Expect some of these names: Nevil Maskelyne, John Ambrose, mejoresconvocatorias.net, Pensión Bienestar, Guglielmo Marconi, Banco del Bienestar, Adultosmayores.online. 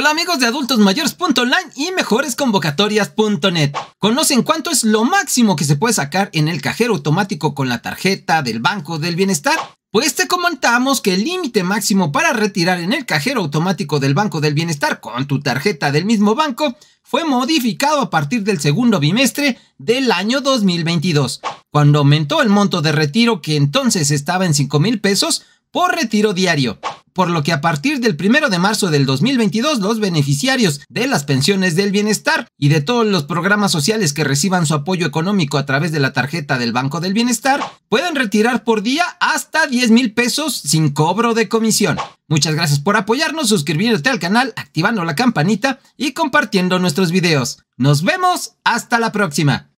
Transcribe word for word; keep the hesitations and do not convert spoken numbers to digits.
Hola amigos de adultos mayores punto online y mejores convocatorias punto net. Conocen cuánto es lo máximo que se puede sacar en el cajero automático con la tarjeta del Banco del Bienestar. Pues te comentamos que el límite máximo para retirar en el cajero automático del Banco del Bienestar con tu tarjeta del mismo banco fue modificado a partir del segundo bimestre del año dos mil veintidós, cuando aumentó el monto de retiro, que entonces estaba en cinco mil pesos por retiro diario. Por lo que a partir del primero de marzo del dos mil veintidós, los beneficiarios de las pensiones del bienestar y de todos los programas sociales que reciban su apoyo económico a través de la tarjeta del Banco del Bienestar pueden retirar por día hasta diez mil pesos sin cobro de comisión. Muchas gracias por apoyarnos, suscribiéndote al canal, activando la campanita y compartiendo nuestros videos. Nos vemos hasta la próxima.